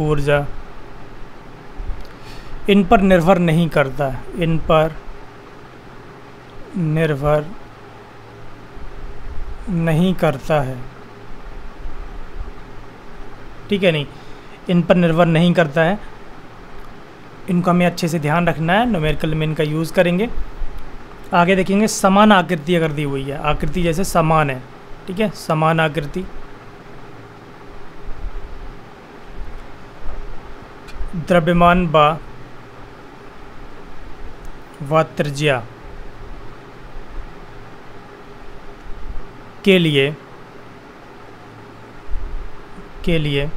ऊर्जा इन पर निर्भर नहीं करता, इन पर निर्भर नहीं करता है। ठीक है, नहीं इन पर निर्भर नहीं करता है, इनको हमें अच्छे से ध्यान रखना है, न्यूमेरिकल में इनका यूज़ करेंगे। आगे देखेंगे समान आकृति अगर दी हुई है, आकृति जैसे समान है, ठीक है, समान आकृति द्रव्यमान बा व त्रिज्या के लिए के लिए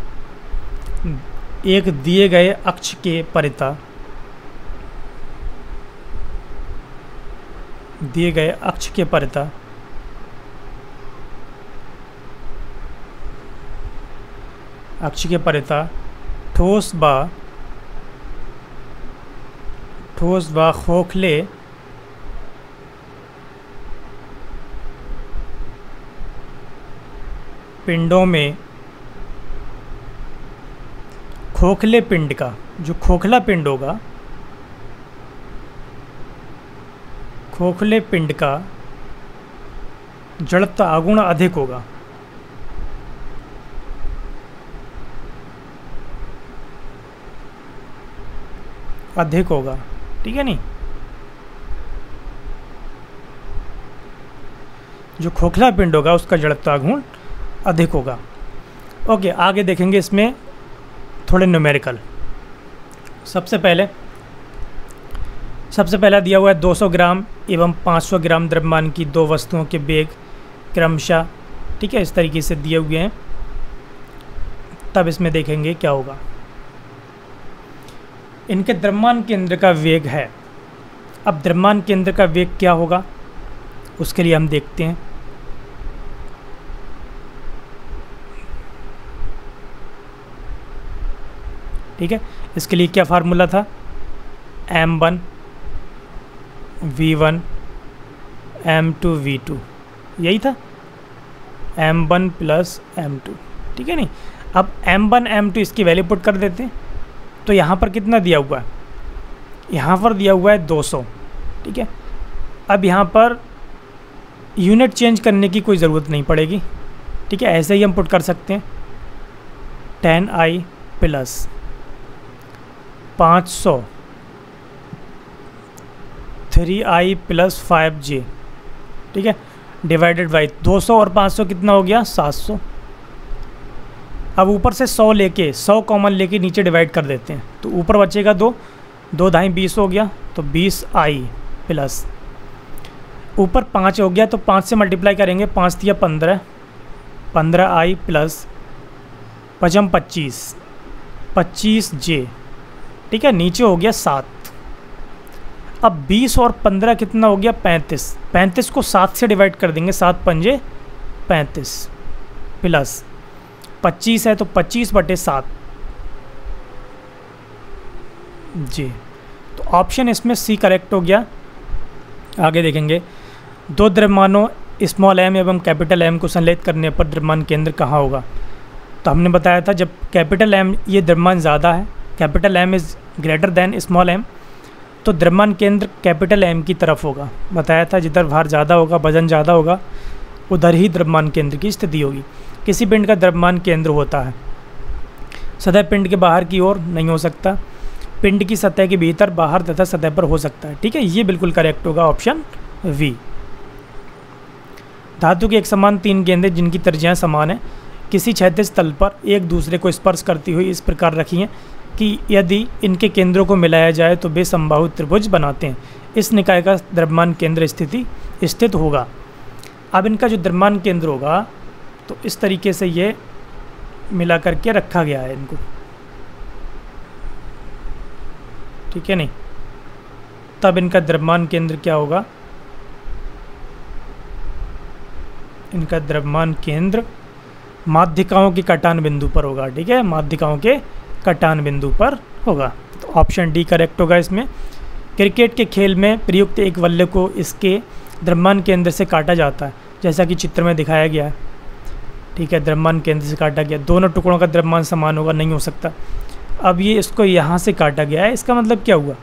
एक दिए गए अक्ष के परिता दिए गए अक्ष के परिता अक्ष के परिता ठोस बा ठोस बा खोखले पिंडों में खोखले पिंड का जो खोखला पिंड होगा खोखले पिंड का जड़त्व आघूर्ण अधिक होगा, अधिक होगा। ठीक है, नहीं जो खोखला पिंड होगा उसका जड़त्व आघूर्ण अधिक होगा। ओके, आगे देखेंगे इसमें थोड़े न्यूमेरिकल। सबसे पहले सबसे पहला दिया हुआ है दो सौ ग्राम एवं पाँच सौ ग्राम द्रव्यमान की दो वस्तुओं के वेग क्रमशः, ठीक है, इस तरीके से दिए हुए हैं। तब इसमें देखेंगे क्या होगा। इनके द्रव्यमान केंद्र का वेग है। अब द्रव्यमान केंद्र का वेग क्या होगा उसके लिए हम देखते हैं। ठीक है, इसके लिए क्या फार्मूला था, M one V one M two V two, यही था M one plus M two. ठीक है नहीं, अब एम वन एम टू इसकी वैल्यू पुट कर देते हैं तो यहाँ पर कितना दिया हुआ है, यहाँ पर दिया हुआ है दो सौ। ठीक है, अब यहाँ पर यूनिट चेंज करने की कोई ज़रूरत नहीं पड़ेगी। ठीक है, ऐसे ही हम पुट कर सकते हैं टेन आई प्लस पाँच सौ three i plus five j. ठीक है, डिवाइडेड बाई दो सौ और पाँच सौ कितना हो गया सात सौ। अब ऊपर से सौ लेके सौ कॉमन लेके नीचे डिवाइड कर देते हैं तो ऊपर बचेगा दो, दो ढाई बीस हो गया तो बीस आई प्लस ऊपर पाँच हो गया तो पाँच से मल्टीप्लाई करेंगे, पाँच दिया पंद्रह, पंद्रह आई प्लस पचम पच्चीस, पच्चीस जे। ठीक है, नीचे हो गया सात। अब बीस और पंद्रह कितना हो गया पैंतीस, पैंतीस को सात से डिवाइड कर देंगे, सात पंजे पैंतीस प्लस पच्चीस है तो पच्चीस बटे सात जी। तो ऑप्शन इसमें सी करेक्ट हो गया। आगे देखेंगे दो द्रव्यमानों स्मॉल एम एवं कैपिटल एम को संलेखित करने पर द्रव्यमान केंद्र कहाँ होगा। तो हमने बताया था जब कैपिटल एम ये द्रव्यमान ज़्यादा है, capital M is greater than small M, तो द्रव्यमान केंद्र कैपिटल एम की तरफ होगा। बताया था जिधर भार ज़्यादा होगा, वजन ज़्यादा होगा, उधर ही द्रव्यमान केंद्र की स्थिति होगी। किसी पिंड का द्रव्यमान केंद्र होता है, सतह पिंड के बाहर की ओर नहीं हो सकता, पिंड की सतह के भीतर, बाहर तथा सतह पर हो सकता है। ठीक है, ये बिल्कुल करेक्ट होगा ऑप्शन वी। धातु के एक समान तीन गेंदें जिनकी त्रिज्याएँ समान हैं किसी क्षैतिज तल पर एक दूसरे को स्पर्श करती हुई इस प्रकार रखी हैं कि यदि इनके केंद्रों को मिलाया जाए तो वे समबाहु त्रिभुज बनाते हैं। इस निकाय का द्रव्यमान केंद्र स्थिति स्थित होगा। अब इनका जो द्रव्यमान केंद्र होगा तो इस तरीके से ये मिला करके रखा गया है इनको। ठीक है नहीं, तब इनका द्रव्यमान केंद्र क्या होगा, इनका द्रव्यमान केंद्र माध्यिकाओं के कटान बिंदु पर होगा। ठीक है, माध्यिकाओं के कटान बिंदु पर होगा। तो ऑप्शन डी करेक्ट होगा इसमें। क्रिकेट के खेल में प्रयुक्त एक बल्ले को इसके द्रव्यमान केंद्र से काटा जाता है जैसा कि चित्र में दिखाया गया है। ठीक है, द्रव्यमान केंद्र से काटा गया, दोनों टुकड़ों का द्रव्यमान समान होगा, नहीं हो सकता। अब ये इसको यहाँ से काटा गया है, इसका मतलब क्या हुआ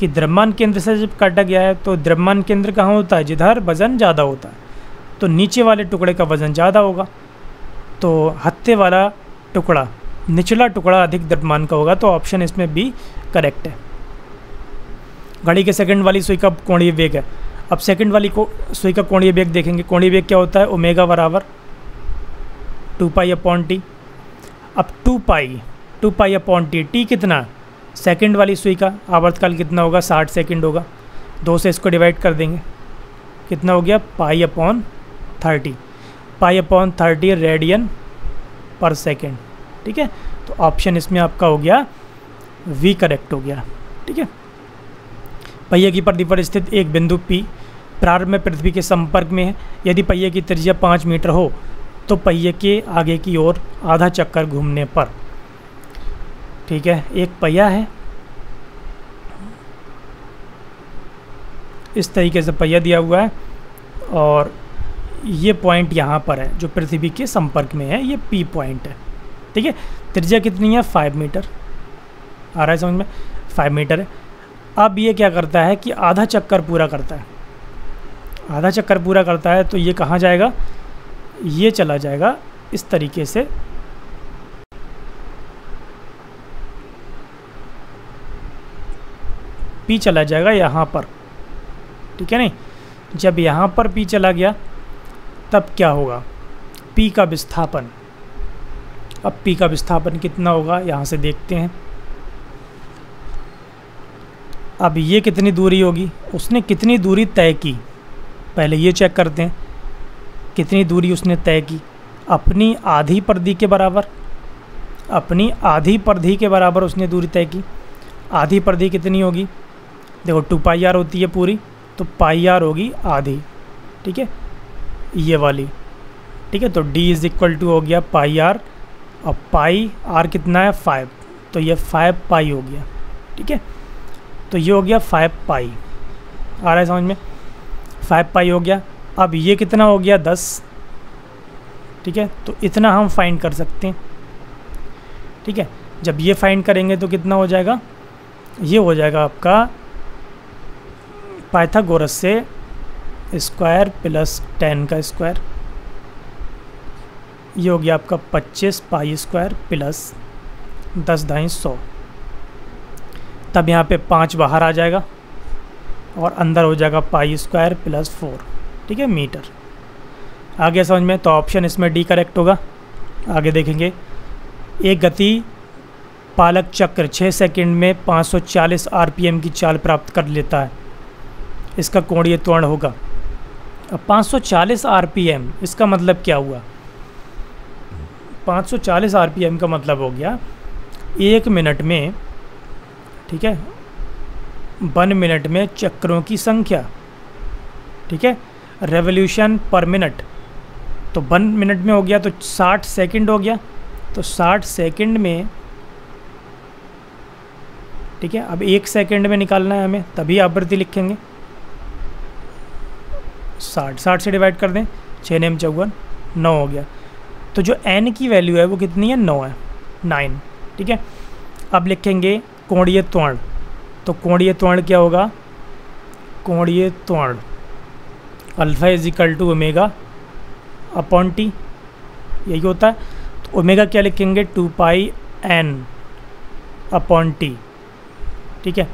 कि द्रव्यमान केंद्र से जब काटा गया है तो द्रव्यमान केंद्र कहाँ होता है, जिधर वजन ज़्यादा होता है। तो नीचे वाले टुकड़े का वजन ज़्यादा होगा तो हत्थे वाला टुकड़ा, निचला टुकड़ा अधिक द्रव्यमान का होगा। तो ऑप्शन इसमें बी करेक्ट है। घड़ी के सेकंड वाली सुई का कोणीय वेग है। अब सेकंड वाली को सुई का कोणीय वेग देखेंगे। कोणीय वेग क्या होता है, ओमेगा बराबर टू पाई अपॉन टी। अब two pi two pi upon T, T कितना, सेकंड वाली सुई का आवर्तकाल कितना होगा, साठ सेकंड होगा। दो से इसको डिवाइड कर देंगे, कितना हो गया pi upon thirty, pi upon thirty radian पर सेकेंड। ठीक है, तो ऑप्शन इसमें आपका हो गया वी करेक्ट हो गया। ठीक है, पहिए की परिधि पर स्थित एक बिंदु पी प्रारंभ में पृथ्वी के संपर्क में है। यदि पहिए की त्रिज्या पाँच मीटर हो तो पहिए के आगे की ओर आधा चक्कर घूमने पर। ठीक है, एक पहिया है, इस तरीके से पहिया दिया हुआ है और ये पॉइंट यहाँ पर है जो पृथ्वी के संपर्क में है, ये पी पॉइंट है। ठीक है, त्रिज्या कितनी है फाइव मीटर, आ रहा है समझ में, फाइव मीटर है। अब ये क्या करता है कि आधा चक्कर पूरा करता है, आधा चक्कर पूरा करता है तो ये कहाँ जाएगा, ये चला जाएगा इस तरीके से। पी चला जाएगा यहाँ पर। ठीक है नहीं, जब यहाँ पर पी चला गया तब क्या होगा, पी का विस्थापन। अब पी का विस्थापन कितना होगा, यहाँ से देखते हैं। अब ये कितनी दूरी होगी, उसने कितनी दूरी तय की, पहले ये चेक करते हैं कितनी दूरी उसने तय की। अपनी आधी परिधि के बराबर, अपनी आधी परिधि के बराबर उसने दूरी तय की। आधी परिधि कितनी होगी? देखो टू पाई आर होती है पूरी, तो पाई आर होगी आधी, ठीक है, ये वाली, ठीक है। तो d इज़ इक्वल टू हो गया पाई आर, और पाई आर कितना है फाइव, तो ये फाइव पाई हो गया, ठीक है। तो ये हो गया फाइव पाई, आ रहा है समझ में, फाइव पाई हो गया। अब ये कितना हो गया? दस, ठीक है। तो इतना हम फाइंड कर सकते हैं, ठीक है। जब ये फाइंड करेंगे तो कितना हो जाएगा? ये हो जाएगा आपका पाइथागोरस से स्क्वायर प्लस टेन का स्क्वायर, ये हो गया आपका पच्चीस पाई स्क्वायर प्लस दस ढाई सौ। तब यहाँ पे पाँच बाहर आ जाएगा और अंदर हो जाएगा पाई स्क्वायर प्लस फोर, ठीक है, मीटर। आगे समझ में, तो ऑप्शन इसमें डी करेक्ट होगा। आगे देखेंगे, एक गति पालक चक्र छः सेकंड में पाँच सौ चालीस आरपीएम की चाल प्राप्त कर लेता है, इसका कोणीय त्वरण होगा। अब पाँच सौ चालीस आरपीएम, इसका मतलब क्या हुआ? पाँच सौ चालीस आरपीएम का मतलब हो गया एक मिनट में, ठीक है, वन मिनट में चक्रों की संख्या, ठीक है, रेवोल्यूशन पर मिनट। तो वन मिनट में हो गया तो साठ सेकंड हो गया, तो साठ सेकंड में, ठीक है। अब एक सेकंड में निकालना है हमें, तभी आवृत्ति लिखेंगे। साठ साठ से डिवाइड कर दें, छः नेम चौवन, नौ हो गया। तो जो एन की वैल्यू है वो कितनी है? नौ है, नाइन, ठीक है। अब लिखेंगे कोणीय त्वरण, तो कोणीय त्वरण क्या होगा? कोणीय त्वरण alpha is equal to omega upon T, यही होता है। तो ओमेगा क्या लिखेंगे? Two pi N upon T, ठीक है,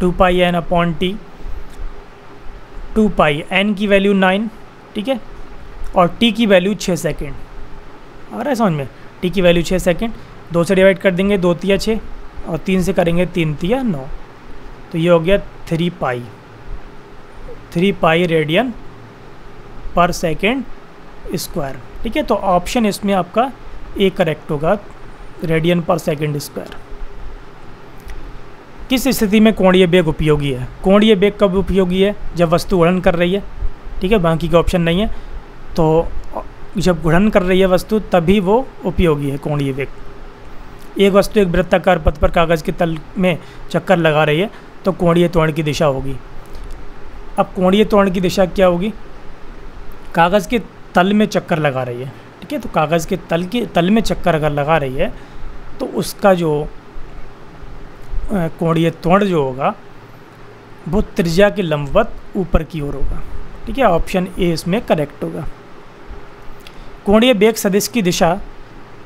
two pi N upon T. Two pi N की वैल्यू नाइन, ठीक है, और टी की वैल्यू छः सेकेंड, आ रहा है समझ में, टी की वैल्यू छः सेकेंड। दो से डिवाइड कर देंगे, दो तिया छः, और तीन से करेंगे, तीन तिया नौ, तो ये हो गया three pi, three pi radian पर सेकेंड स्क्वायर, ठीक है। तो ऑप्शन इसमें आपका ए करेक्ट होगा, रेडियन पर सेकेंड स्क्वायर। किस स्थिति में कोणीय बेग उपयोगी है? कोणीय बेग कब उपयोगी है? जब वस्तु घूर्णन कर रही है, ठीक है, बाकी के ऑप्शन नहीं है। तो जब घूर्णन कर रही है वस्तु तभी वो उपयोगी है कोणीय बेग। एक वस्तु एक वृत्ताकार पथ पर कागज़ के तल में चक्कर लगा रही है, तो कोणीय त्वरण की दिशा होगी। अब कोणीय त्वरण की दिशा क्या होगी? कागज़ के तल में चक्कर लगा रही है, ठीक है, तो कागज़ के तल के तल में चक्कर अगर लगा रही है तो उसका जो कोणीय त्वरण जो होगा वो त्रिज्या के लंबवत ऊपर की ओर होगा, ठीक है। ऑप्शन ए इसमें करेक्ट होगा। कोणीय बेग सदिश की दिशा,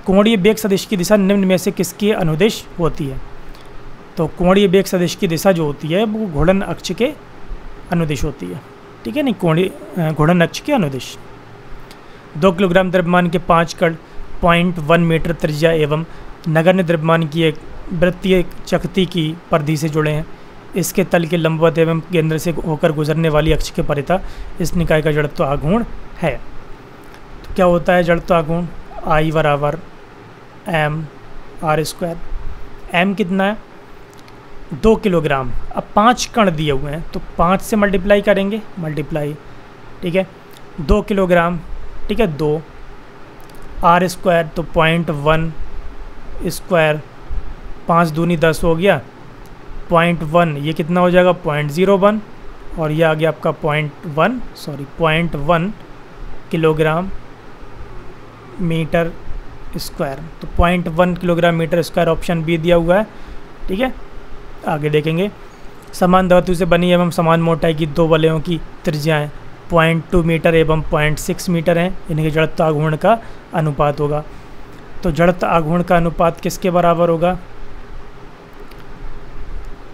कोणीय बेग सदिश की दिशा निम्न में से किसकी अनुदिश होती है? तो कोणीय बेग सदिश की दिशा जो होती है वो घूर्णन अक्ष के अनुदिश होती है, ठीक है, नहीं, कोणीय घूर्णन अक्ष के अनुदिश। दो किलोग्राम द्रव्यमान के पाँच कण, पॉइंट वन मीटर त्रिज्या एवं नगण्य द्रव्यमान की एक वृत्तीय चकती की परिधि से जुड़े हैं। इसके तल के लंबवत एवं केंद्र से होकर गुजरने वाली अक्ष के परिता इस निकाय का जड़त्व आघूर्ण है। तो क्या होता है जड़त्व आघूर्ण? आई बराबर एम आर स्क्वायर। एम कितना है? दो किलोग्राम। अब पाँच कण दिए हुए हैं तो पाँच से मल्टीप्लाई करेंगे, मल्टीप्लाई, ठीक है, दो किलोग्राम, ठीक है, दो आर स्क्वायर, तो पॉइंट वन स्क्वायर, पाँच दूनी दस हो गया, पॉइंट वन, ये कितना हो जाएगा? पॉइंट ज़ीरो वन, और ये आ गया आपका point one sorry point one kilogram metre square. तो point one kilogram metre square option B दिया हुआ है, ठीक है। आगे देखेंगे, समान धातु से बनी एवं समान मोटाई की दो वलयों की त्रिज्याएँ पॉइंट टू मीटर एवं पॉइंट सिक्स मीटर हैं, इनके जड़त्व आघूर्ण का अनुपात होगा। तो जड़त्व आघूर्ण का अनुपात किसके बराबर होगा?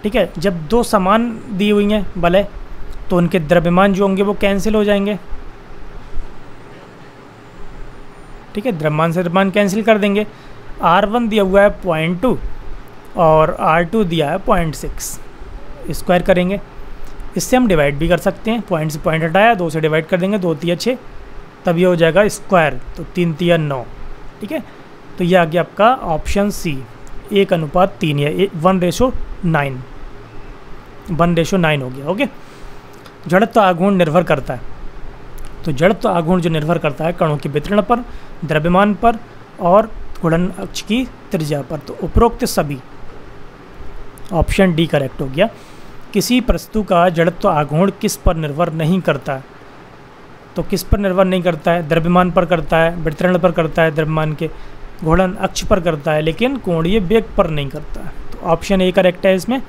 ठीक है, जब दो समान दी हुई हैं भले, तो उनके द्रव्यमान जो होंगे वो कैंसिल हो जाएंगे, ठीक है, द्रव्यमान से द्रव्यमान कैंसिल कर देंगे। आर वन दिया हुआ है पॉइंट टू और आर टू दिया है पॉइंट सिक्स, स्क्वायर करेंगे, इससे हम डिवाइड भी कर सकते हैं, पॉइंट से पॉइंट हटाया, दो से डिवाइड कर देंगे, दो तिया छः, तब ये हो जाएगा स्क्वायर, तो तीन तिया नौ, ठीक है। तो ये आ गया आपका ऑप्शन सी, एक अनुपात तीन या one ratio nine one ratio nine हो गया। ओके, जड़त्व आघूर्ण निर्भर करता है, तो जड़त्व आघूर्ण जो निर्भर करता है कणों के वितरण पर, द्रव्यमान पर और घूर्णन अक्ष की त्रिज्या पर। तो उपरोक्त सभी, ऑप्शन डी करेक्ट हो गया। किसी वस्तु का जड़त्व आघूर्ण किस पर निर्भर नहीं करता है, तो किस पर निर्भर नहीं करता है, द्रव्यमान पर करता है, वितरण पर करता है, द्रव्यमान के घूर्णन अक्ष पर करता है, लेकिन कोणीय वेग पर नहीं करता है। तो ऑप्शन ए करेक्ट है इसमें।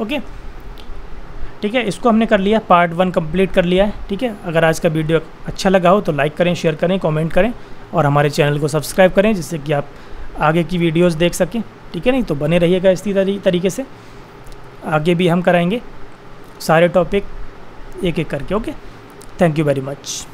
ओके ठीक है, इसको हमने कर लिया, पार्ट वन कंप्लीट कर लिया है। ठीक है, अगर आज का वीडियो अच्छा लगा हो तो लाइक करें, शेयर करें, कमेंट करें और हमारे चैनल को सब्सक्राइब करें, जिससे कि आप आगे की वीडियोस देख सकें। ठीक है, नहीं तो बने रहिएगा इसी तरी, तरीके से आगे भी हम कराएंगे सारे टॉपिक एक एक करके। Okay, thank you very much.